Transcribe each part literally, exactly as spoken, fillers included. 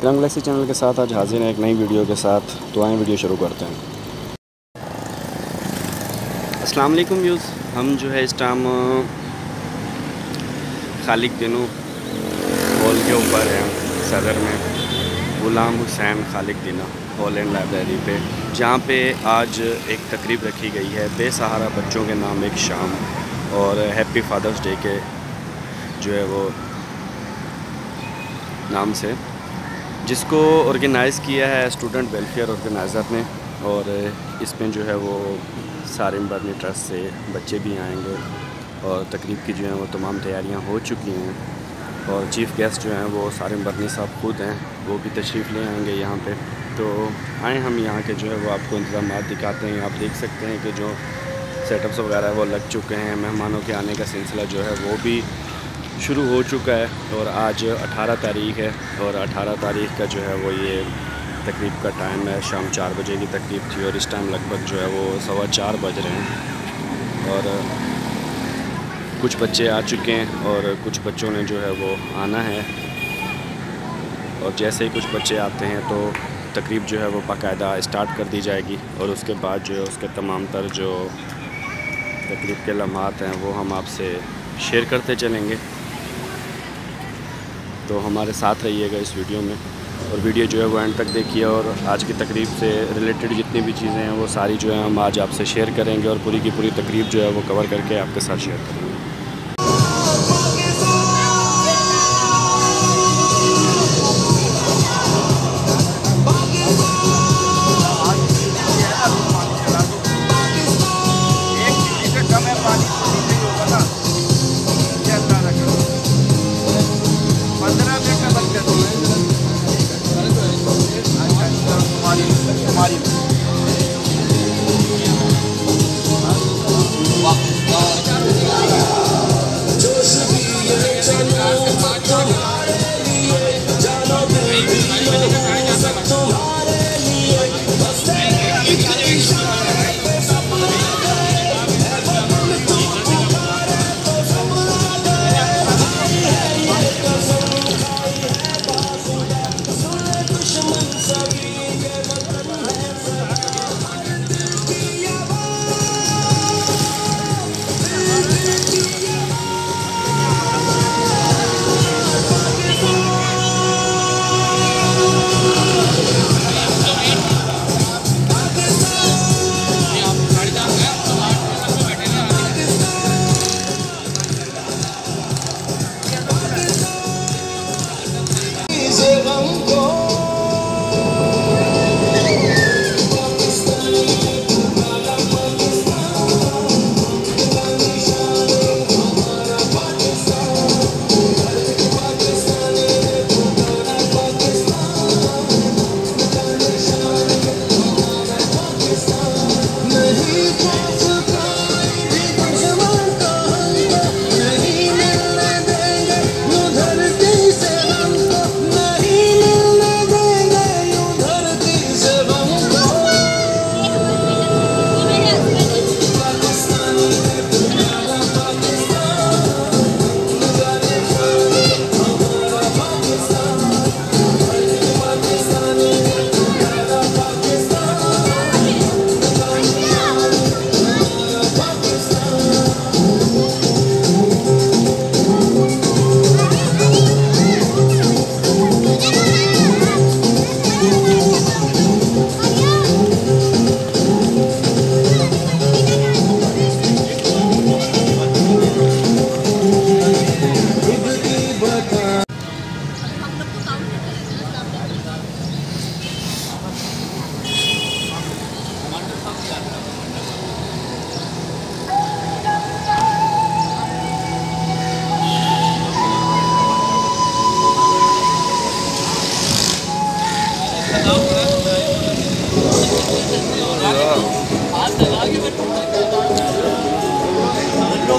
आइकराम Galaxy channel के साथ आज हाजिर हैं एक नई वीडियो के साथ। तो आए वीडियो शुरू करते हैं। अस्सलाम वालेकुम व्यूज़। हम जो है इस टाइम खालिक दिना हॉल के ऊपर हैं, सदर में गुलाम हुसैन खालिक दिना हॉल एंड लाइब्रेरी पे, जहाँ पे आज एक तकरीब रखी गई है बेसहारा बच्चों के नाम एक शाम और हैप्पी फादर्स डे के जो है वो नाम से, जिसको ऑर्गेनाइज़ किया है स्टूडेंट वेलफेयर ऑर्गेनाइज़र ने। और इसमें जो है वो सारे बर्नी ट्रस्ट से बच्चे भी आएंगे और तकरीब की जो है वो तमाम तैयारियां हो चुकी हैं। और चीफ़ गेस्ट जो हैं वो सारे बर्नी साहब खुद हैं, वो भी तशरीफ़ ले आएंगे यहाँ पे। तो आए हम यहाँ के जो है वो आपको इंतज़ाम दिखाते हैं। आप देख सकते हैं कि जो सेटअप्स वगैरह वो लग चुके हैं, मेहमानों के आने का सिलसिला जो है वो भी शुरू हो चुका है। और आज अठारह तारीख है और अठारह तारीख का जो है वो ये तकरीब का टाइम है। शाम चार बजे की तकरीब थी और इस टाइम लगभग जो है वो सवा चार बज रहे हैं। और कुछ बच्चे आ चुके हैं और कुछ बच्चों ने जो है वो आना है। और जैसे ही कुछ बच्चे आते हैं तो तकरीब जो है वो बाकायदा स्टार्ट कर दी जाएगी। और उसके बाद जो है उसके तमाम तर जो तकरीब के लम्हात हैं वो हम आपसे शेयर करते चलेंगे। तो हमारे साथ रहिएगा इस वीडियो में और वीडियो जो है वो एंड तक देखिए। और आज की तकरीब से रिलेटेड जितनी भी चीज़ें हैं वो सारी जो है हम आज आपसे शेयर करेंगे और पूरी की पूरी तकरीब जो है वो कवर करके आपके साथ शेयर करेंगे।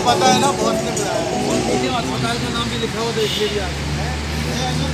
पता है ना, बहुत अस्पताल का नाम भी लिखा हुआ था इसलिए है ना।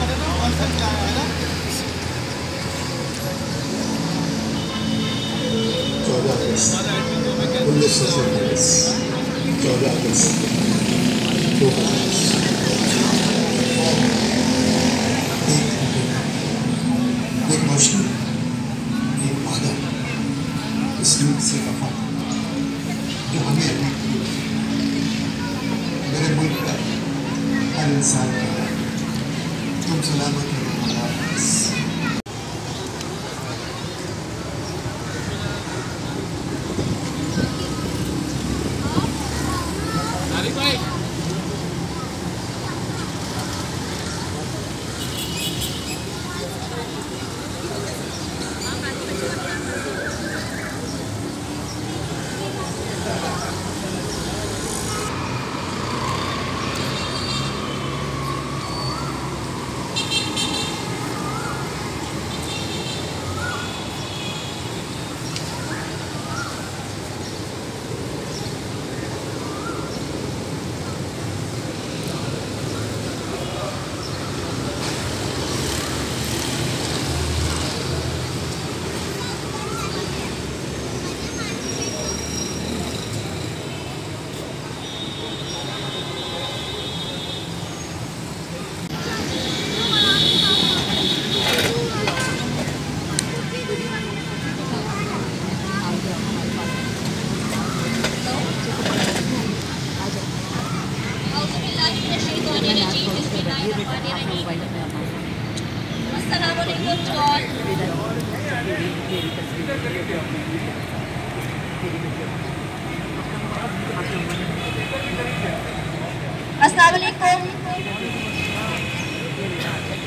अस्सलामुअलैकुम।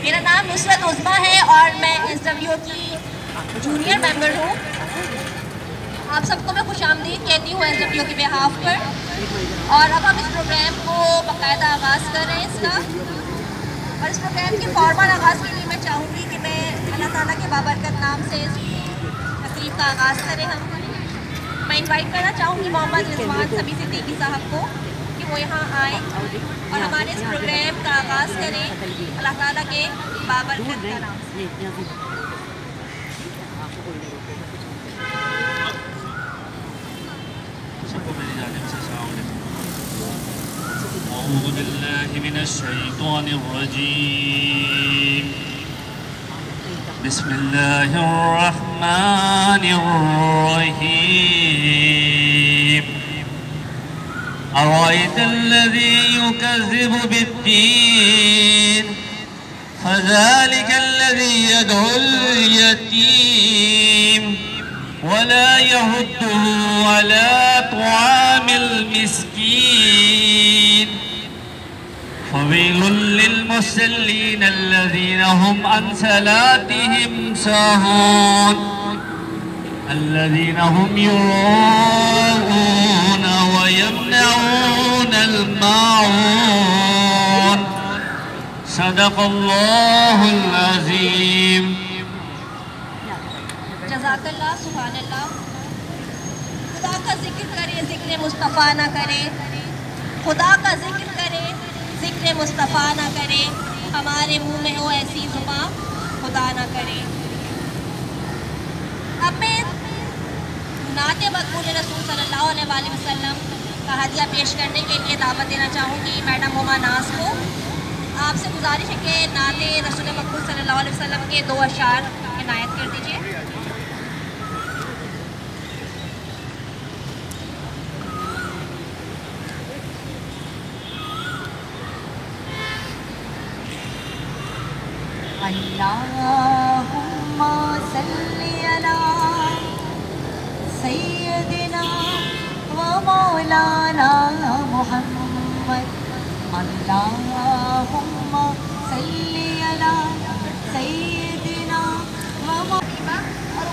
मेरा नाम नुसरत उज़मा है और मैं एस डब्ल्यू की जूनियर मेंबर हूँ। आप सबको मैं खुश आमदीद कहती हूँ एस डब्ल्यू के बिहाफ पर। और अब हम इस प्रोग्राम को बाकायदा आगाज़ कर रहे हैं इसका। और इस प्रोग्राम के फॉर्मल आगाज़ के लिए मैं चाहूँगी कि मैं अल्लाह ताला के बाबरकत नाम से इस तकरीब का आगाज़ करें हम। मैं इन्वाइट करना चाहूँगी मोहम्मद रिजवान सभी सिद्दीकी साहब को कि वो यहाँ आएँ और हमारे इस प्रोग्राम का आगाज़ करें अल्लाह ताला के बाबरकत का नाम से। أعوذ بالله من الشيطان الرجيم بسم الله الرحمن الرحيم أرأيت الذي يكذب بالدين فذلك الذي يدعو اليتيم ولا يحضه على طعام المسكين فويل للمصلين الذين هم عن صلاتهم ساهون الذين هم يراءون ويمنعون الماعون صدق الله العظيم جزاك الله سبحان الله खुदा का जिक्र करे जिक्र मुस्तफ़ा ना करे खुदा का जिक्र करे जिक्र मुस्तफ़ा ना करे हमारे मुंह में हो ऐसी जुबां खुदा ना करे। अब मैं नात मक़बूल रसूल सल्लल्लाहु अलैहि वसल्लम का हदिया पेश करने के लिए दावत देना चाहूँगी मैडम हुमा नाज़ को। आपसे गुजारिश है कि नात रसूल मक़बूल सल्लल्लाहु अलैहि वसल्लम के दो अशार इनायत कर दीजिए। اللهم صل على سيدنا ومولانا محمد اللهم صل على سيدنا ومولانا और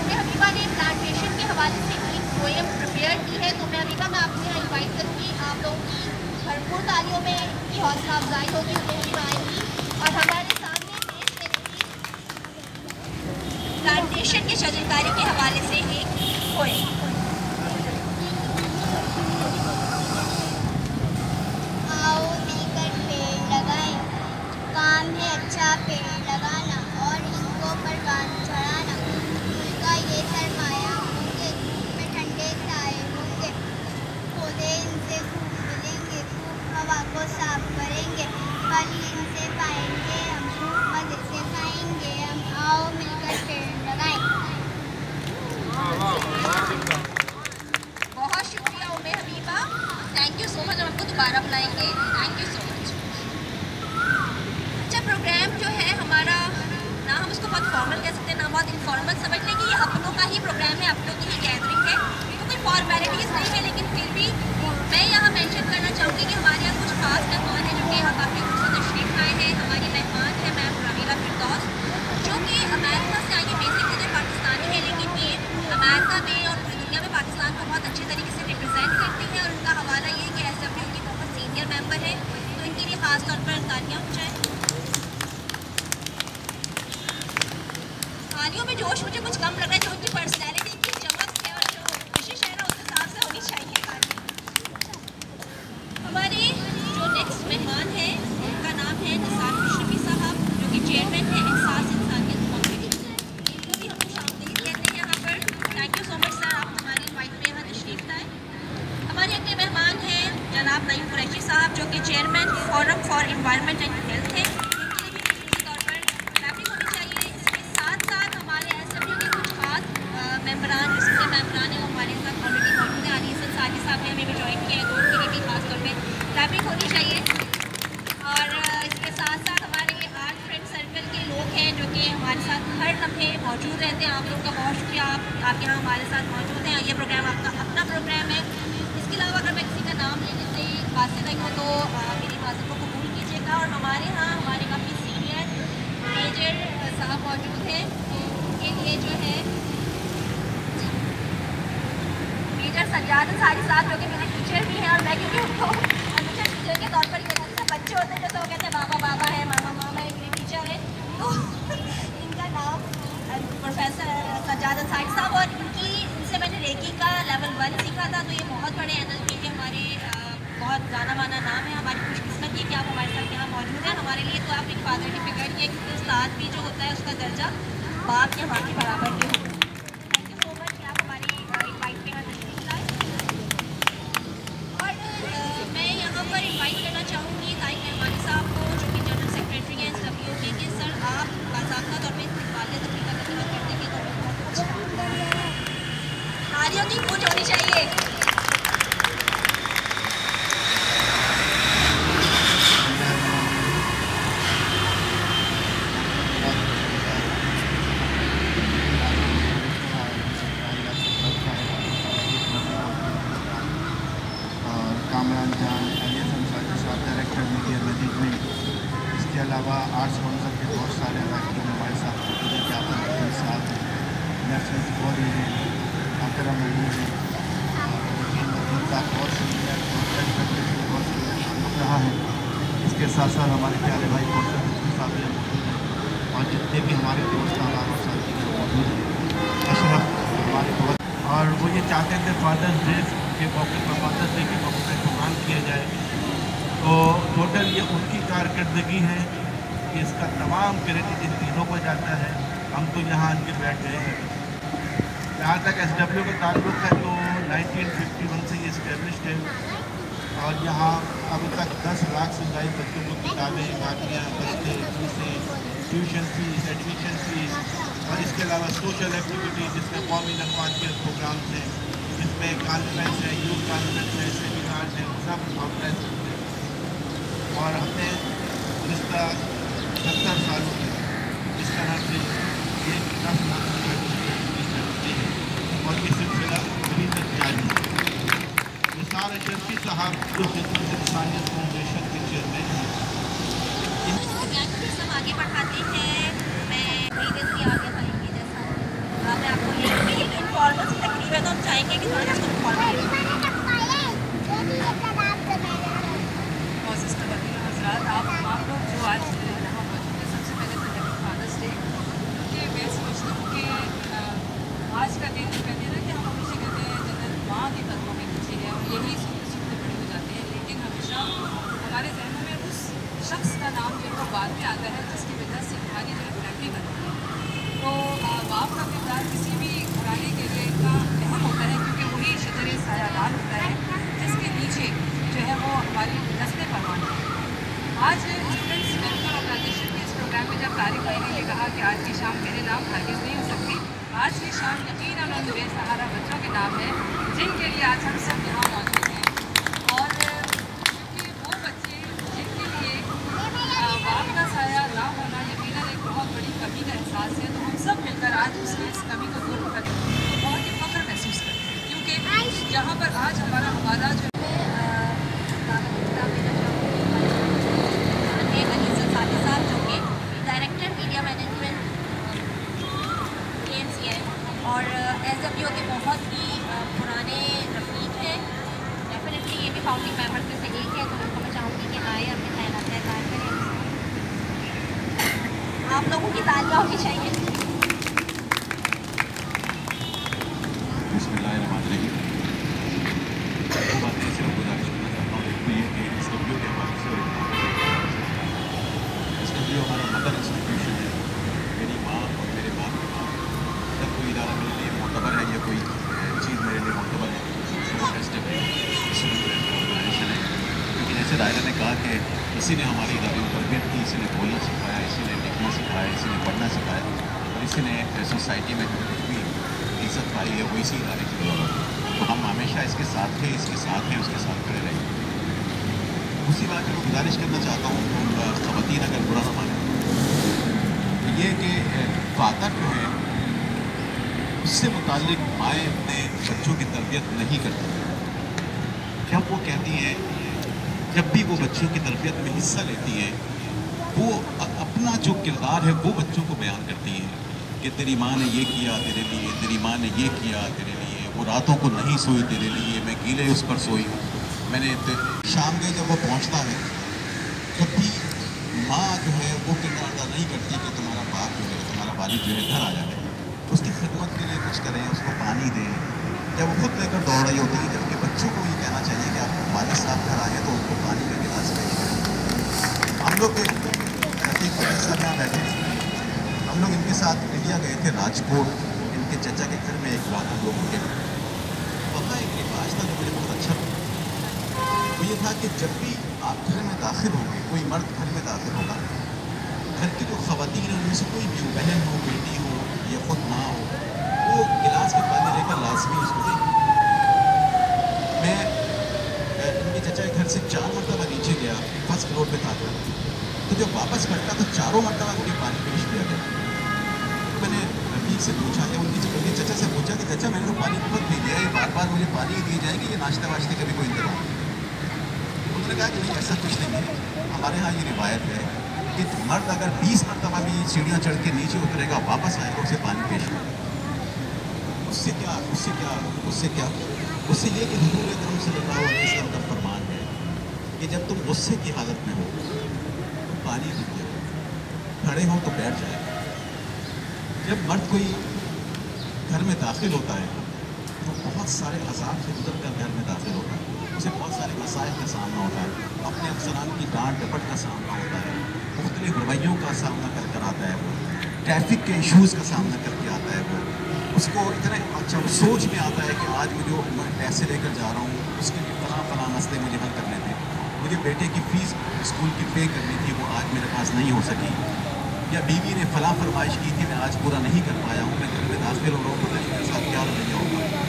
उम्मे हबीबा ने प्लांटेशन के हवाले से एक पोएम प्रिपेयर की है। तो मैं हबीबा मैं आपसे इनवाइट करूँगी, आप लोगों की भरपूर तालियों में की हौसला अफजाई होगी। उम्मे हबीबा आएंगी और हमारे प्लांटेशन के शजरकारी के हवाले से एक पोएम। आओ मिलकर पेड़ लगाएं, काम है अच्छा पेड़ लगाना और इनको परवान चढ़ाना। उनका ये सरमाया होंगे, उनमें ठंडे साए होंगे, पौधे इनसे खूब मिलेंगे, खूब हवा को साफ करेंगे, फल इनसे पाएंगे हम, मजे से खाएंगे हम। आओ मिलकर पेड़। बहुत शुक्रिया Umme Habiba, thank you so much. आपको दोबारा बुलाएंगे, थैंक यू सो मच। अच्छा, प्रोग्राम जो है हमारा ना हम उसको बहुत फॉर्मल कह सकते हैं ना बहुत इनफॉर्मल, समझ लें कि ये आप लोगों का ही प्रोग्राम है, आप लोगों की ही गैदरिंग है, तो कोई फॉर्मेलिटीज़ नहीं है। लेकिन फिर भी मैं यहाँ मैंशन करना चाहूँगी कि हमारे यहाँ कुछ खास मेहमान हैं जो कि यहाँ काफ़ी खुशी तशरीफ आए हैं। हमारी मेहमान है मैम रमीला फिरदौस, जो कि अमेरिका से आई है, बेसिकली पाकिस्तानी है, लेकिन अमेरिका में और पूरी दुनिया में पाकिस्तान को बहुत अच्छे तरीके से रिप्रेजेंट करती हैं। और उनका हवाला ये है कि एस डब्ल्यू की बहुत सीनियर मेंबर है, तो इनके लिए ख़ास तौर पर तालियां पहुँचाएँ। तालियों में जोश मुझे कुछ कम लग रहा है, जो उनकी पर्सनैलिटी की चमक है और जो कोशिश है ना उस हिसाब से होनी चाहिए तालियाँ। हमारे जो नेक्स्ट मेहमान हैं उनका नाम है निसार शफी साहब, जो कि चेयरमैन हैं एहसास इंसानियत। जनाब नईम कुरैशी साहब, जो कि chairman forum for environment and health है, इनके लिए भी तौर पर होनी चाहिए। इसके साथ साथ हमारे एस डब्ल्यू के कुछ खास मेंबर हमारे साथ हर लम्हे मौजूद रहते हैं। आप लोग का बहुत शुक्रिया, आप आप यहाँ हमारे साथ मौजूद हैं। ये प्रोग्राम आपका अपना प्रोग्राम है। इसके अलावा अगर मैं किसी का नाम लेने से वास्ते नहीं हो तो मेरी माजूर को कबूल कीजिएगा। और हमारे यहाँ हमारे काफ़ी सीनियर मेजर साहब मौजूद हैं, उनके लिए जो है मेजर सजाद सारी साहब जो कि मेरे टीचर भी हैं, और मैं क्योंकि उनको हमेशा टीचर के तौर पर ही कहती हूँ। बच्चे होते हैं तो कहते हैं बाबा बाबा है, मामा मामा है, टीचर है। तो इनका नाम प्रोफेसर सजाद अंसारी साहब, और इनकी इनसे मैंने रेकी का लेवल वन सीखा था। तो ये बहुत बड़े एनएलपी के हमारे बहुत जाना माना नाम है। हमारी खुशकिस्मत है कि आप हमारे साथ यहाँ मौजूद हैं। हमारे लिए तो आप एक फादर की फिक्र है, क्योंकि उस्ताद भी जो होता है उसका दर्जा बाप के माँ के बराबर के होता है। थैंक यू सो मच कि आप हमारी इन्वाइट पे तशरीफ लाए। और आ, मैं यहाँ पर इन्वाइट करना चाहूँगी तारिक रहमानी साहब को, जो कि जनरल सेक्रेटरी हैं एस डब्ल्यू के। कि सर आप बाकायदा तौर पर वाले तरीका का इस्तेमाल करते हैं तो बहुत अच्छा, तालियों की गूंज होनी चाहिए। कामरान जान एलियस अंसारी साहब डायरेक्टर मीडिया मैनेजमेंट, इसके अलावा आर्ट्स काउंसिल के बहुत सारे अरकन हमारे साथ मौजूद हैं। आपके साथ नर्सिंग और अकरम हैं, बहुत शुक्रिया बहुत शुक्रिया रहा है। इसके साथ साथ हमारे प्यारे भाई कौशल साहब मौजूद हैं, और जितने भी हमारे दोस्त और साथी मौजूद हैं। अशरफ हमारे बहुत, और वो ये चाहते थे फादर्स डे के मौके पर फादर्स डे के मौके पर प्रोग्राम किया जाए। तो टोटल ये उनकी कारकर्दगी है कि इसका तमाम क्रेडिट इन तीनों को जाता है। हम तो यहाँ आके बैठ गए हैं। यहाँ तक एस डब्ल्यू का ताल्लुक है तो नाइनटीन फिफ्टी वन से ये इस्टेब्लिश्ड है, और यहाँ अभी तक दस लाख से ज़्यादा बच्चों को किताबें, बाकियाँ, बस्ते, फीसें, ट्यूशन फीस, एडमिशन फीस, और इसके अलावा सोशल एक्टिविटीज़ जिसमें कौमी नकवाद के प्रोग्राम्स हैं, इसमें कॉन्फ्रेंस है, यूथ कॉन्फ्रेंस है, सेमिनार हैं, सब कॉन्फ्रेंस होते हैं। और हमने रिश्ता सत्तर सालों में इस तरह से ये दस लाख करते हैं, और ये सिलसिला अभी तक जारी है। निसार अशरफी साहब जो खिदमत इंसानियत फाउंडेशन के चेयरमैन हैं, आगे बढ़ाते हैं। मैं धीरे से आगे बढ़ेंगे, जैसा मैं आपको ये इनफॉर्मल से तकरीबन तो हम चाहेंगे कि थोड़ा सा इनफॉर्मल और सिस्टर बदीना हजरात, आप आप लोग जो आज यहाँ मौजूद हैं, सबसे पहले तो हैप्पी फादर्स डे। क्योंकि मैं सोचता हूँ कि आज का दिन कहते हैं ना कि हम हमेशा कहते हैं जनरल माँ के कदमों में पीछे है, और यही सुनते सुनते बड़े हो जाते हैं, लेकिन हमेशा हमारे जहन में उस शख्स का नाम जो है बाद में आता है, जिसकी वजह से हमारी जो है तरक्की बनती है। तो बाप का किरदार किसी भी घराने के लिए इतना अहम होता है, क्योंकि वही शजरे सायादार होता है जिसके नीचे जो है वो हमारी नस्लें परवान हैं। आज स्टूडेंट्स वेलफेयर ऑर्गेनाइजेशन के इस प्रोग्राम में जब तारिक भाई ने ये कहा कि आज की शाम मेरे नाम हरगिज़ नहीं हो सकती, आज की शाम यकीनन उन बेसहारा बच्चों के नाम है जिनके लिए आज हम सब यहाँ मौजूद हैं। यहाँ पर आज हमारा हवाला जो है साथी साहब जो कि director media management M C है, और एस डब्ल्यू के बहुत ही पुराने रफीक हैं। डेफिनेटली ये भी फाउंडिंग मेम्बर में से एक है, तो उनको मैं चाहूँगी कि आए अपने तैनात तैनात करें। आप लोगों की तालियां होनी चाहिए। बिस्मिल्लाहिर्रहमानिर्रहीम। बातें सिर्फ गुजारिश करना चाहता हूँ, एक तो ये कि एस डब्ल्यू के हवाले से और एस डब्ल्यू हमारा मदर इंस्टीट्यूशन है। मेरी माँ और मेरे बाप के माँ जब कोई इदारा मेरे लिए मोतबर है या कोई चीज़ मेरे लिए मोतबर है तो एस डब्ल्यू ऑर्गेनाइजेशन है। क्योंकि जैसे दायरा ने कहा कि इसी ने हमारे इदारे में तरबियत की, इसी ने बोलना सिखाया, इसी ने लिखना सिखाया, इसी ने पढ़ना सिखाया, और इसी ने सोसाइटी में कुछ भी इज्जत पाई है वो इसी इदारे की दौरान। तो हम हमेशा इसके साथ थे, इसके साथ हैं, उसके साथ खड़े रहे। उसी बात पर मैं गुजारिश करना चाहता हूँ, ख़वातीन अगर बुरा ना माने, ये कि वादा जो है उससे मुतालिक माएँ अपने बच्चों की तरबियत नहीं करती। जब वो कहती हैं, जब भी वो बच्चों की तरबियत में हिस्सा लेती हैं, वो अपना जो किरदार है वो बच्चों को बयान करती हैं कि तेरी माँ ने ये किया तेरे लिए, तेरी माँ ने ये किया तेरे लिए, वो रातों को नहीं सोई तेरे लिए, मैं गीले उस पर सोई हूँ मैंने। शाम में जब वो पहुँचता है, जब भी माँ जो है वो किरदार अदा नहीं करती कि तुम्हारा बाप जो है, तुम्हारा वालिद जो है घर आ जाए, उसकी खिदमत के लिए कुछ करें, उसको पानी दें। जब वो खुद लेकर दौड़ रही होती है, जबकि बच्चों को ये कहना चाहिए कि आपको वालिद साहब घर आ गए तो उनको पानी का गिलास दें। हम लोग बैठे, हम लोग इनके साथ इंडिया गए थे राजकोट, इनके चचा के घर में एक रात हम लोग रुके। पता एक रिवाज था जो मुझे बहुत अच्छा लगा, वो ये था कि जब भी आप घर में दाखिल होंगे, कोई मर्द घर में दाखिल होगा, घर की जो खवातीन हैं उनमें से कोई भी हो, बहन हो, बेटी हो या खुद माँ हो, वो गिलास में पानी लेकर लाजमी उसको देगी। मैं इनके चचा के घर से चार मरतबा नीचे गया, फर्स्ट फ्लोर पर था, तो जब वापस बैठा तो चारों मरतबा मुझे पानी पेश किया गया। मैंने रफीक से पूछा या उनकी उनके चचा से पूछा कि चचा मैंने तो पानी बहुत पी लिया है, बार बार मुझे पानी दिए जाएंगे, ये नाश्ता वाश्ते का भी कोई इंतजाम नहीं। उन्होंने कहा कि नहीं, ऐसा कुछ नहीं है, हमारे यहाँ ये रिवायत है कि मर्द अगर बीस मरतबा भी सीढ़ियाँ चढ़ के नीचे उतरेगा, वापस आएगा, उसे पानी पेश होगा। उससे क्या उससे क्या उससे क्या उससे ये कि हुजूर अकरम सल्लल्लाहु अलैहि वसल्लम का फरमान है कि जब तुम गुस्से की हालत में हो तो पानी पीते हो, खड़े हो तो बैठ जाए। जब मर्द कोई घर में दाखिल होता है तो बहुत सारे अजाब से गुजर कर घर में दाखिल होता है, उसे बहुत सारे मसाइल का सामना होता है, अपने अफसरान की डांट डपट का सामना होता है, मुख्तलिफ रवैयों का सामना कर कर आता है, वो ट्रैफिक के इशूज़ का सामना करके आता है। वो उसको इतने अच्छा सोच में आता है कि आज मुझे मैं पैसे लेकर जा रहा हूँ, उसके लिए फलां फलां मसले मुझे हल करने थे, मुझे बेटे की फ़ीस स्कूल की पे करनी थी, वो आज मेरे पास नहीं हो सकी, या बीवी ने फला फरमाइश की थी मैं आज पूरा नहीं कर पाया हूँ, मैं घर में दाखिल हो रहा हूँ, पता नहीं मेरे साथ क्या रवैया होगा।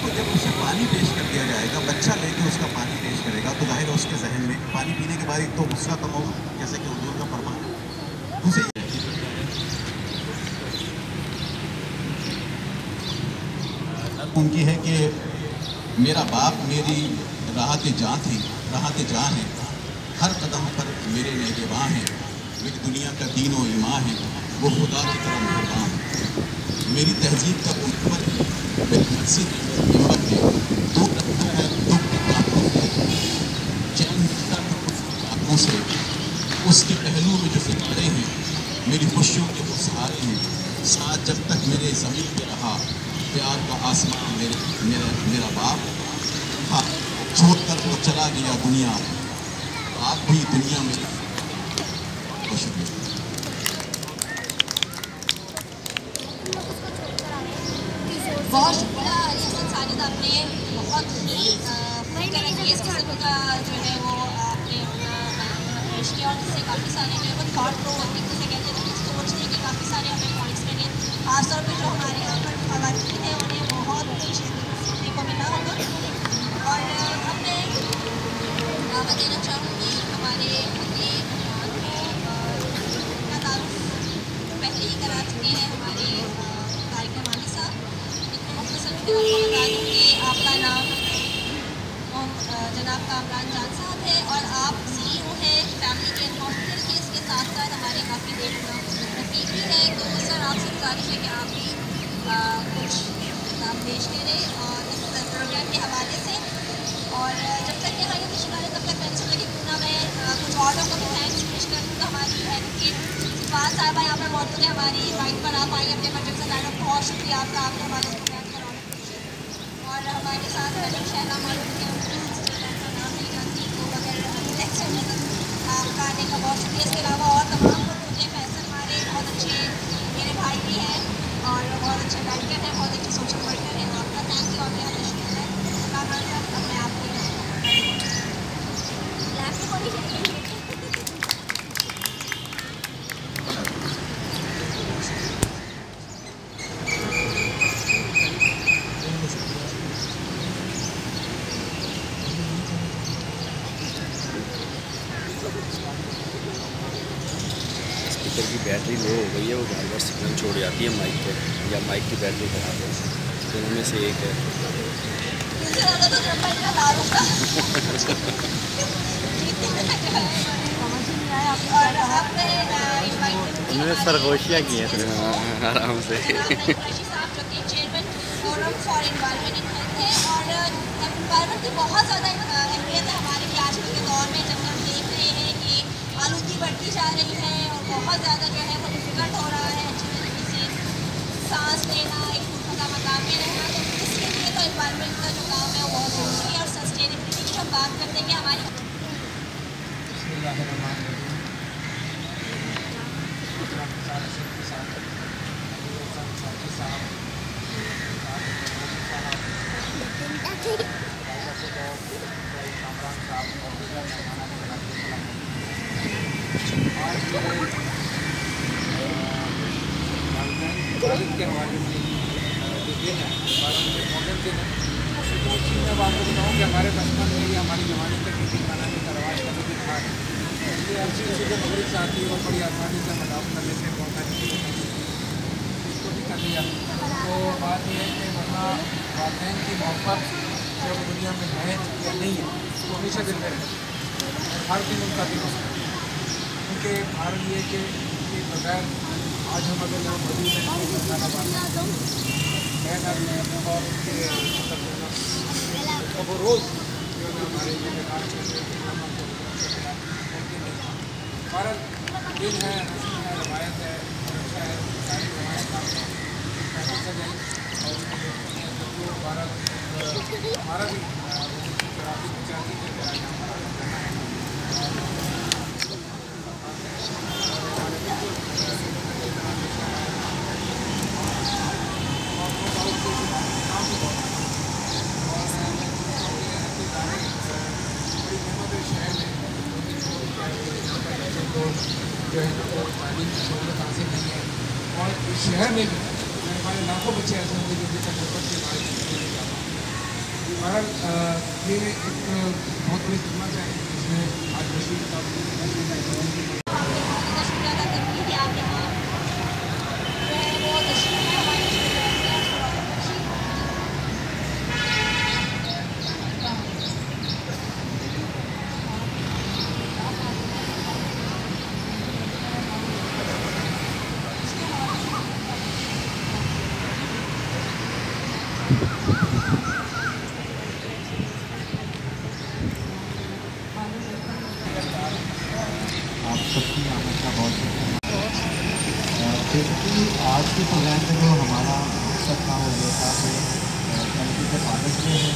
तो जब उसे पानी पेश कर दिया जाएगा, बच्चा लेके उसका पानी पेश करेगा, तो जाहिर है उसके जहन में पानी पीने के बाद एक तो गुस्सा कम होगा, जैसे कि हुजूर का फरमान है, उसे उनकी है कि मेरा बाप मेरी राहत जाँ थी, राहत जाँ है, हर कदम पर मेरे नेगेबाँ हैं, मेरी दुनिया का दीन और ईमान है, वो खुदा की तरह मेहरबान है, मेरी तहजीब का उम्मत है, मेरी हंसी हिम्मत है, दूर रखता है दुख की बातों से, चैन बातों से, उसके पहलू में जो सितारे हैं मेरी खुशियों के वो सहारे हैं, साथ जब तक मेरे ज़मीन पे रहा प्यार का आसमान मेरे मेरा मेरा बाप था, छोड़ कर वो चला गया दुनिया, आप भी दुनिया में। बहुत शुक्रिया अलीशान साजिद, आपने बहुत ही इस किस्म का जो है वो आपने पेश किया, और जिससे काफ़ी सारे जो है वो थॉट प्रो होती है, कहते हैं सोचने के काफ़ी सारे हमें पॉइंट्स मिले, खासतौर पर जो हमारे यहाँ पर खवातीन हैं उन्हें बहुत ही सीखने को मिला होगा। और अब मैं बताना चाहूँगी हमारे पहले ही करा चुके हैं हमारे कार्यक्रम वाले साहब, इनको मुख्तसर बता दूँ कि आपका नाम जनाब कामरान जान साहब है और आप सीईओ हैं फैमिली केयर हॉस्पिटल के, इसके साथ साथ हमारे काफ़ी रफीक भी हैं। तो सर आपसे गुजारिश है कि आप भी कुछ नाम पेश करें और इस प्रोग्राम के हवाले से, और जब तक यहाँ ये खुशी वाले तब तक पेंशन लगी क्यों ना मैं कुछ और लोगों को थैंक्स पेश कर दूँ। तो हमारी हेल्थ के बात साहब यहाँ पर बहुत है, हमारी बाइक पर आप आए अपने बच्चों से, मैडम बहुत शुक्रिया आपका, आपने हमारे प्रोग्राम कराना। और हमारे साथ मैडम शहरा मालूम के नाम नहीं जानती तो मगर इलेक्शन में आपका आने का बहुत शुक्रिया। इसके अलावा और तमाम लोग मुझे फैसल हमारे बहुत अच्छे मेरे भाई भी हैं और बहुत अच्छे राइटर हैं, बहुत अच्छे सोशल वर्कर हैं, आपका थैंक यू। और मेरा शुक्रिया मैं आपको लैपटॉप को नहीं चाहिए। बैटरी लो हो गई है, वो बार बार सिग्नल छोड़ जाती है माइक पर, या माइक की बैटरी खराब है, इनमें से एक है। उन्होंने सरगोशियाँ की हैं आराम से। बहुत ज़्यादा अहमियत है हमारे लिए आज के दौर में, जब हम देख रहे हैं कि आलूगी बढ़ती जा रही है और बहुत ज़्यादा जो है वो डिफिकल्ट हो रहा है अच्छी तरीके से सांस लेना, एक खुदा मकाम में रहना। तो इसके लिए तो एनवायरनमेंट का जो काम है वो बहुत ज़रूरी है और सस्टेनेबिलिटी की हम बात करते हैं हमारी। के हमारे जो दिन है मॉडर्न दिन है, उसकी दो चीज़ मैं आपको बताऊँ कि हमारे बचपन में भी हमारी जवानी तक किसी खाना की तरवाज कभी भी था, इसलिए अच्छी चीज़ें मगरी से आती है और बड़ी आसानी से मदाफ कर लेते हैं, बहुत सारी चीज़ें इसको भी कर लिया। तो बात यह है कि वरना वालदेन की मोहब्बत जो दुनिया में है या नहीं है वो हमेशा दिल में है, हर दिन उनका दिन होता है। उनके कारण ये कि बगैर आज हम अगर यहाँ मौजूद हैं तो खाना बांधना मैं ना और उनके तो वो रोज़ जो है हमारे लिए बेकार चलते हैं। हमारा दिन है, रवायत है, अच्छा है, सारी रवायत काम पैसा जाए और हमारा हमारा भी खराबी पचासी जो है वो तालीम की सहूलत हासिल नहीं है। और इस शहर में भी हमारे लाखों बच्चे ऐसे होंगे जो कि तकलीफ के बारे में बहरहाल ये एक बहुत बड़ी खिदमत है जिसमें आज मशीन का क्योंकि आज के प्रोग्राम में जो हमारा सब काम हो गया था कि फादर्स डे है,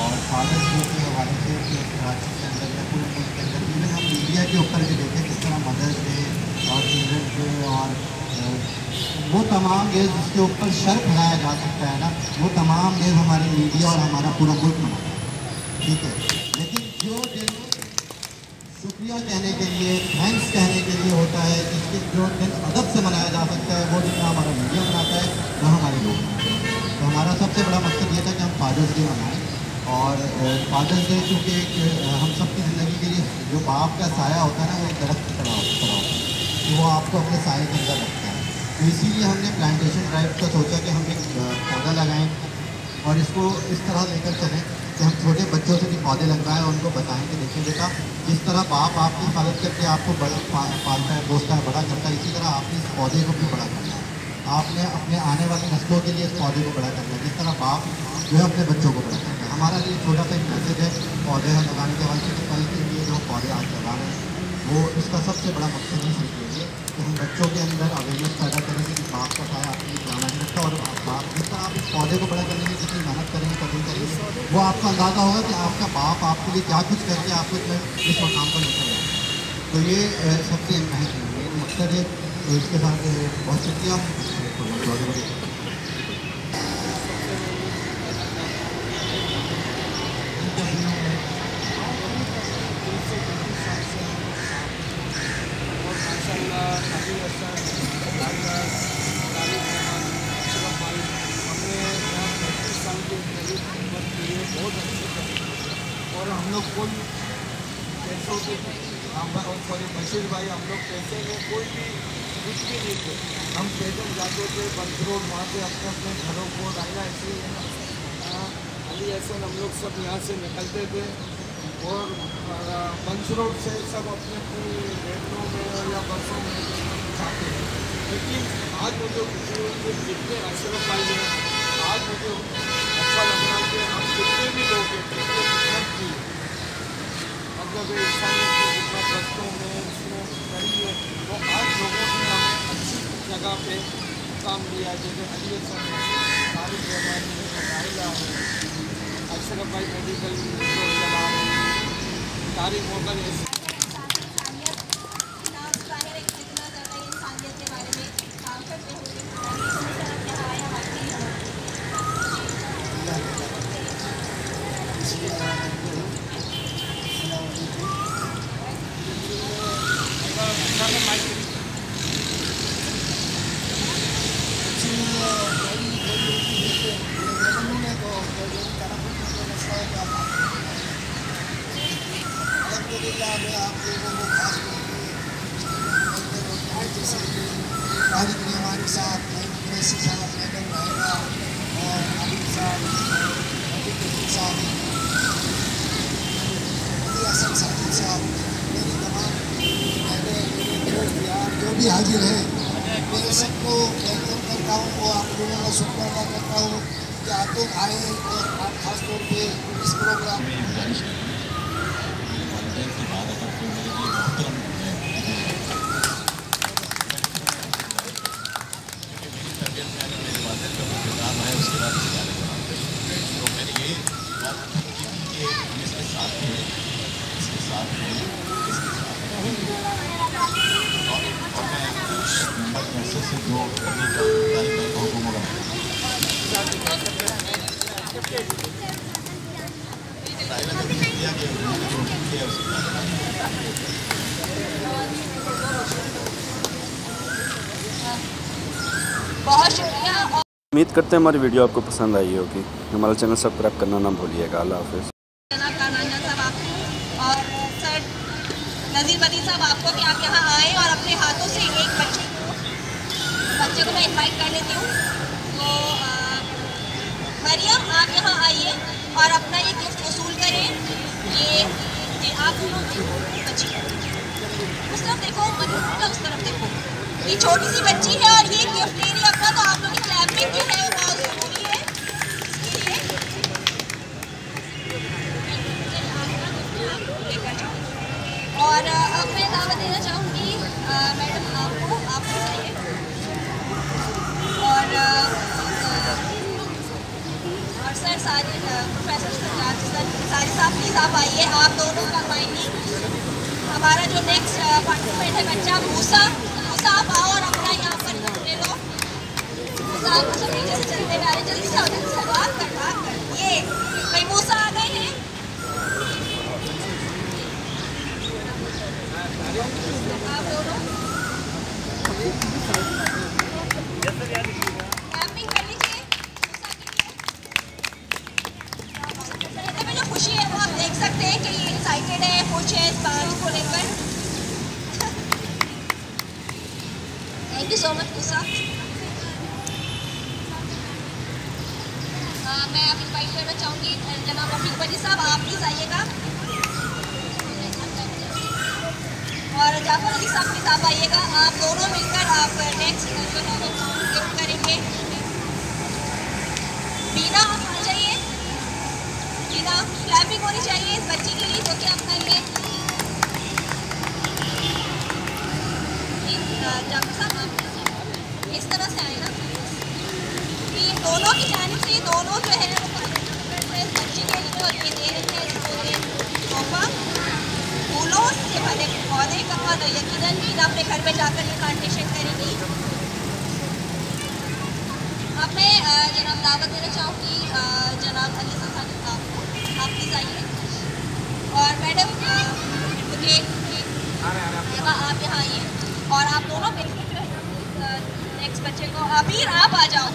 और फादर्स डे के हवाले से कराची के अंदर या पूरे मुल्क के अंदर इवन हम मीडिया के ऊपर भी देखें किस तरह मदर्स डे और चिल्ड्रंस डे और वो तमाम डेज जिसके ऊपर शर्त बनाया जा सकता है ना, वो तमाम डेज हमारी मीडिया और हमारा पूरा मुल्क मनाता है, ठीक है। लेकिन जो दिन शुक्रिया कहने के लिए, थैंक्स कहने के लिए होता है, जिसके जो दिन अदब से मनाया जा सकता है, वो जितना हमारा मीडिया मनाता है वह हमारे लोग मनाते हैं। तो हमारा सबसे बड़ा मकसद ये था कि हम फादर्स डे मनाएं, और फादर्स डे चूँकि हम सब की ज़िंदगी के लिए जो बाप का साया होता है ना, वो एक दरख्त की तरह होता है कि वो आपको अपने साये के अंदर रखता है। तो इसीलिए हमने प्लांटेशन ड्राइव का सोचा कि हम एक पौधा लगाएँ और इसको इस तरह लेकर चलें कि हम छोटे बच्चों से भी पौधे लगवाएँ और उनको बताएँ कि देखिए बेटा, जिस तरह बाप आपकी हिफाजत करके आपको बड़ा पालता है, पोसता है, बड़ा करता है, इसी तरह आपने इस पौधे को भी बड़ा करना है। आपने अपने आने वाली नस्लों के लिए इस पौधे को बड़ा करना है, जिस तरह बाप जो है अपने बच्चों को बड़ा करता है। हमारा लिए छोटा सा एक मैसेज है पौधे लगाने के हवाले से, कल के लिए जो पौधे आज लगा रहे हैं वो इसका सबसे बड़ा मकसद ही समझिए कि हम बच्चों के अंदर अवेयरनेस पैदा करें कि बाप का साया आपके लिए जाना नहीं रखता, और बाप जिस तरह आप इस पौधे को बड़ा करने में कितनी मेहनत करेंगे, कभी करेंगे, वो आपका अंदाज़ा होगा कि आपका बाप आपके लिए क्या कुछ करके आपको इस मकाम पर लेकर जाए। तो ये सबसे मेन मकसद है। तो इसके साथ बहुत शुक्रिया। और हम लोग कोई पैसों के हम और सॉरी बशीर भाई हम लोग पैसे में कोई भी कुछ भी नहीं थे, हम पैदल जाते थे बंद रोड, वहाँ पे अपने अपने घरों को डायरा ऐसे अली ऐसे हम लोग सब यहाँ से निकलते थे और बंस रोड से सब अपने अपनी रेटों में या बसों में जाते थे। लेकिन आज मुझे जितने आश्रम पाए गए, आज मुझे अच्छा लग रहा है कि हम जितने भी लोग हैं मतलब इंसानियत रस्तों में इसमें करी है, तो आज लोगों की हमें अच्छी जगह पे काम लिया, जैसे अली तारिक रहमान ने बताया है, अशरफ भाई मेडिकल तारिक मोगल इस तारिक रहमान साहब, कुरैशी साहब, मैडम रायरा और अली साहब, अली करीम साहब, अली हसन साजिद साहब, मेरे तमाम मेरे यार जो भी हाजिर हैं, मेरे सबको वेलकम करता हूँ और आप लोगों का शुक्रिया करता हूँ कि आप लोग आए और आप खास तौर पे इस प्रोग्राम बहुत शुक्रिया। उम्मीद करते हैं हमारी वीडियो आपको पसंद आई होगी। हमारा चैनल सब्सक्राइब करना ना भूलिएगा। अल्लाह हाफिज़। जनाब कानाना साहब आपको और सर नज़ीर बदी साहब आपको कि आप यहाँ आए और अपने हाथों से एक बच्चे को बच्चे को मैं इन्वाइट कर लेती हूँ। तो मरियम आप यहाँ आइए और अपना ये गिफ्ट वसूल करें। ये, ये आप बच्ची उस तरफ देखो, मतलब उस तरफ देखो, ये छोटी सी बच्ची है और ये गिफ्ट ले रही है अपना। तो आप लोग की क्लैपिंग जो है वो बहुत जरूरी है। और अब मैं दावा देना चाहूँगी मैडम आपको, आप बताइए। और और सर साजिद, प्रोफेसर साजिद साहब प्लीज़ आप आइए, आप दोनों करवाएंगे। हमारा जो नेक्स्ट पार्टिसिपेंट है बच्चा मूसा, आप आओ और अपना यहाँ पर ले लो। आप सब नीचे से चलते जा रहे, जल्दी से आओ, जल्दी से बात कर बात कर ये भाई मूसा आ गए हैं। आप दोनों कैंपिंग कर लीजिए। चेहरे में जो खुशी है वो आप देख सकते हैं कि ये एक्साइटेड है, खुश है इस बारिश को लेकर। Thank you so much Musa. मैं आप इन्वाइट करना चाहूँगी जनाब रफीक बजी साहब, आप प्लीज़ आइएगा। और जाफर अली साहब प्लीज़ आप आइएगा। आप दोनों मिलकर आप नेक्स्ट जो है वो गिफ्ट करेंगे। बीना आप आ जाइए। बीना क्लैपिंग होनी चाहिए इस बच्ची के लिए जो कि आप करेंगे। डॉक्टर साहब इस तरह से आएगा कि दोनों की जानिब से दोनों जो है वो बच्चे के लिए और ये दे रहे हैं इसको तोहफा फूलों से भरे पौधे का। और यकीनन भी अपने घर में जाकर ये प्लांटेशन करेंगी। अब मैं जनाब दावत देना चाहूँगी जनाब अली साहब को, आप प्लीज़ आइए। और मैडम मुझे आप यहाँ आइए और आप दोनों मिलकर नेक्स्ट बच्चे को अमीर आप आ जाओ,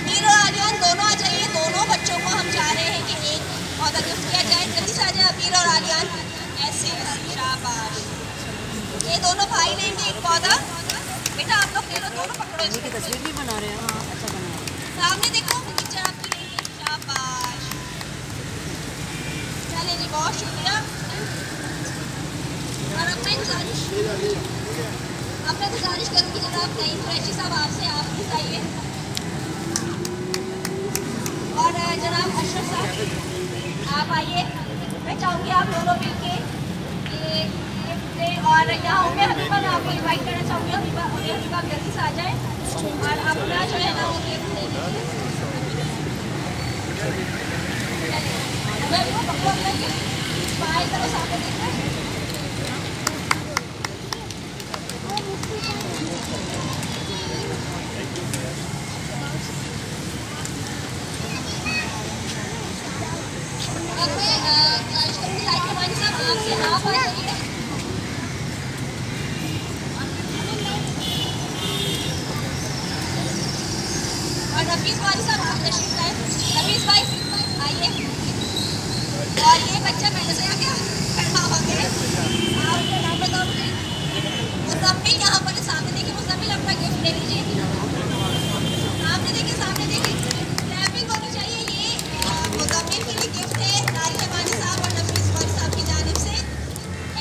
अमीर और आर्यन दोनों आ जाइए। दोनों बच्चों को हम चाह रहे हैं कि एक पौधा गिफ्ट किया जाए। जल्दी से आ जाए अमीर और आर्यन। ऐसे शाबाश। ये दोनों भाई लेंगे एक पौधा। बेटा आप लोग ले लो, दोनों पकड़ो इसको। तस्वीर भी बना रहे हैं। हाँ अच्छा बना रहे हैं। सामने देखो पिक्चर आपकी लेंगे। शाबाश, चलिए जी, बहुत शुक्रिया। और अब मैं गुजारिश अब मैं गुजारिश करूँगी जनाब नईम कुरैशी साहब आपसे, आप भी आइए। और जनाब अशरफ साहब आप आइए। मैं चाहूँगी आप दोनों मिल के ये और यहाँ होंगे हबीबा, मैं आपको इन्वाइट करना चाहूँगी। हबीबा हबीबा जल्दी से आ जाए और अपना जो है ना वो देखिए। रफीज भाई साहब आप तशरीफ लाए। रफीज भाई आइए। और ये बच्चा पहले से आ गया, पढ़ावा के आपके नाम पर दौड़ गए। मुस्तबिल यहाँ पर सामने देखिए, मुस्तबिल अपना गिफ्ट ले लीजिए। सामने देखिए, सामने देखिए, क्लैपिंग होनी चाहिए। ये मुस्तबिल के लिए गिफ्ट है नारियल वानी साहब और रफीज भाई साहब की जानिब से,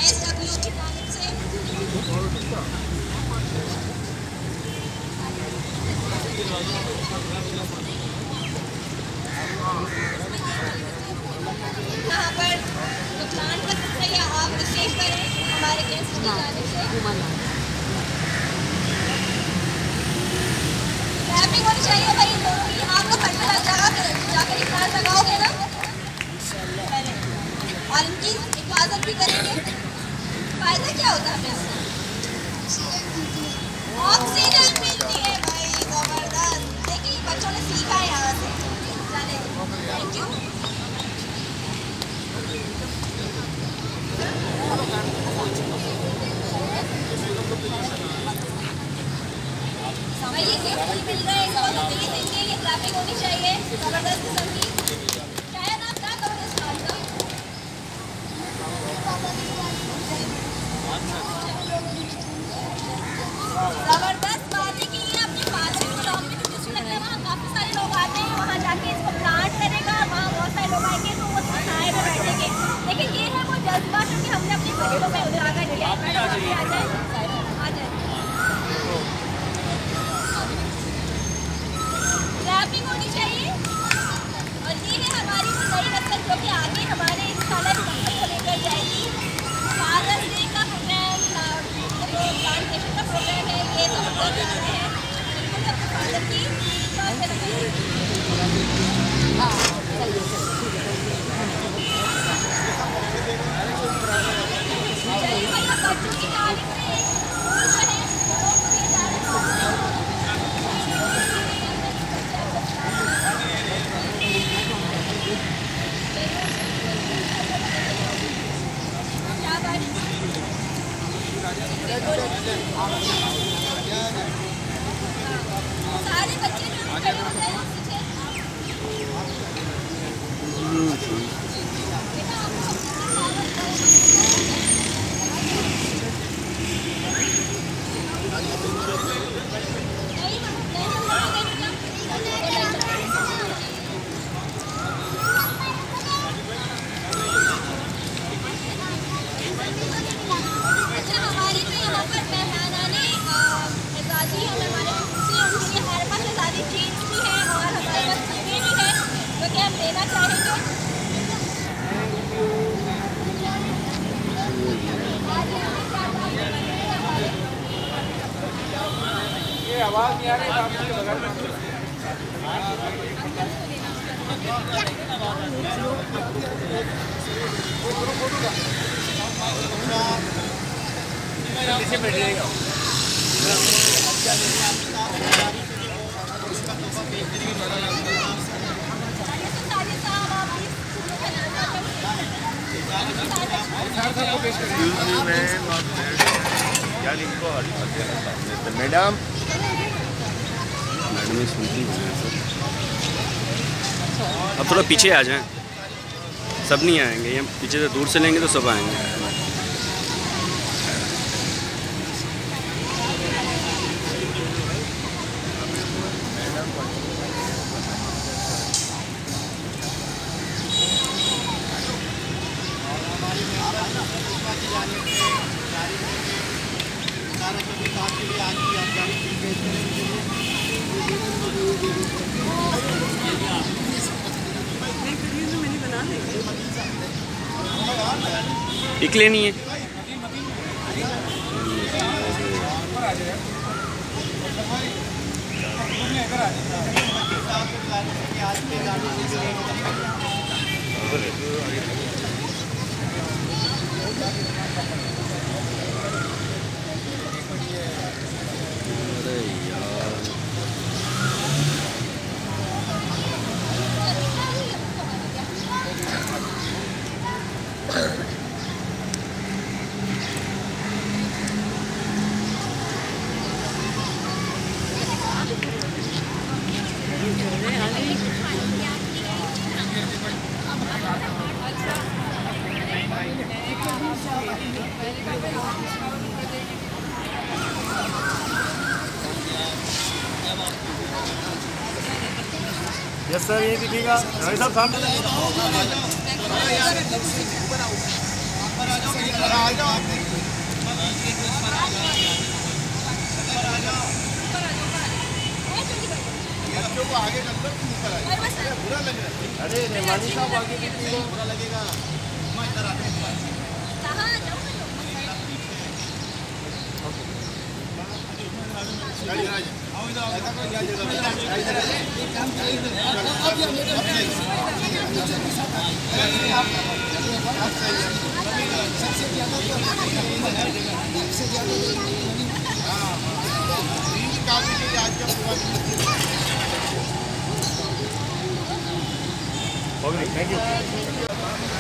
एस डब्ल्यू की जानिब से। यहाँ पर दुकान पर है, आप रिसीव करें हमारे गेस्ट की जाने से। रैपिंग होनी चाहिए भाई, आप लोग फटना जाकर जाकर इकरार लगाओगे ना, और इनकी हिफाजत भी करेंगे। फायदा क्या होता है? ऑक्सीजन मिलती है भाई, जबरदस्त। देखिए बच्चों ने सीखा है यहाँ से। चले, थैंक यू। ये गिफ्ट मिल रहा है, इसको तो दिल्ली देंगे। ये ट्रैफिक होनी चाहिए जबरदस्त किस्म की। शायद आप क्या करोगे इस बात का? जबरदस्त बात है कि ये अपने पास में लॉन्ग में कुछ लगता है, वहाँ काफ़ी सारे लोग आते हैं। वहाँ जाके इसको प्लांट करेगा, वहाँ बहुत सारे लोग आएंगे तो वो छाए में बैठेंगे। लेकिन ये है वो जज्बा, क्योंकि हमने अपनी बच्चों में उजागर किया है। आ जाए आ जाए रैपिंग होनी चाहिए। और ये है हमारी वो नई नस्ल जो कि आगे हमारे इस साल नस्ल को लेकर जाएगी। फादर्स डे का प्रोग्राम, प्लांटेशन का प्रोग्राम है, ये तो बहुत जानते हैं बिल्कुल सबके फादर की। हाँ चलिए भाई, आप बच्चों की तारीफ सारे बच्चे जो खड़े हो गए पीछे। आवाज नहीं आ रही है मैडम। अब थोड़ा पीछे आ जाएं, सब नहीं आएंगे। हम पीछे से दूर से लेंगे तो सब आएंगे। निकले नहीं है। यस सर, ये दिखेगा भाई साहब सामने। अरे निमानी साहब आगे कितनी बुरा लगेगा।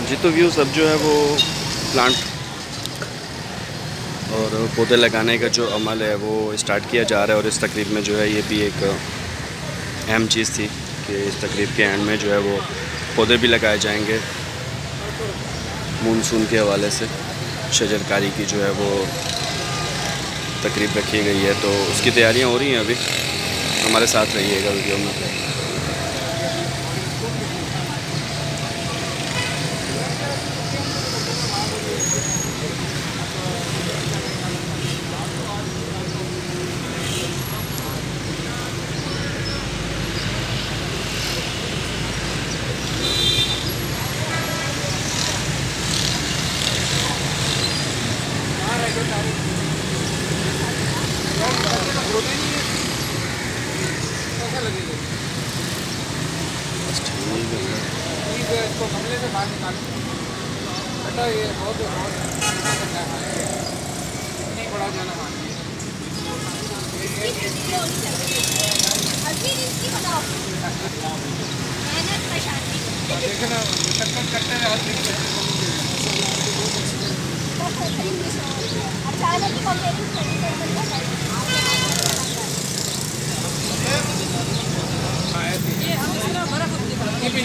जितो व्यू सब जो है वो प्लांट और पौधे लगाने का जो अमल है वो स्टार्ट किया जा रहा है। और इस तकरीब में जो है ये भी एक अहम चीज़ थी कि इस तकरीब के एंड में जो है वो पौधे भी लगाए जाएंगे मानसून के हवाले से। शजरकारी की जो है वो तकरीब रखी गई है, तो उसकी तैयारियां हो रही हैं। अभी हमारे साथ रहिएगा वीडियो में।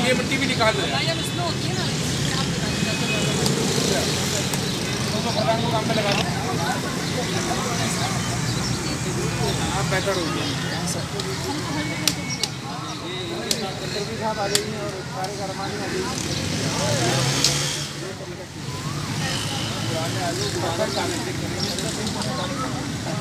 ये मिट्टी भी निकाल दो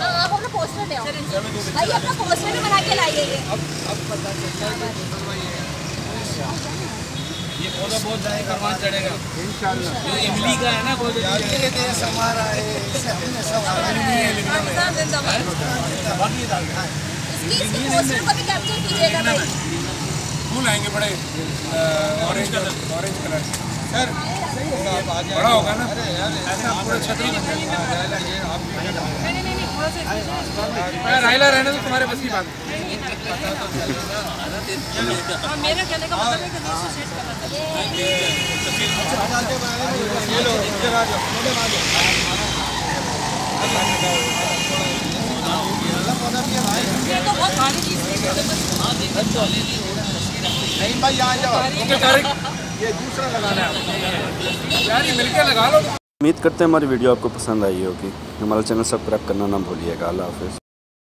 आप अपना पोस्टर ले आओ भाई, अपना पोस्टर भी बना के लाइए। अब अब पता चलता ये पौधा बहुत ज़्यादा करवान चढ़ेगा इंशाल्लाह। ये इमली का है ना, बहुत ये समारा है, सबने समारा है लिखना है। बाकी डाल देना इसकी इसकी पोस्टर को भी कैप्चर कीजिएगा भाई। फूल आएंगे बड़े orange colour, orange colour sir बड़ा होगा ना। ऐसा पूरा छतरी नहीं नहीं थोड़ा सा रायला रहना तो तुम्हारे बस की बात है। मेरे कहने का मतलब है कि दूर से सेट करना चाहिए। ये दूसरा लगाना है यार, ये मिलकर लगा लो। उम्मीद करते हैं हमारी वीडियो आपको पसंद आई होगी। हमारा चैनल सब्सक्राइब करना ना भूलिएगा। अल्लाह हाफिज़।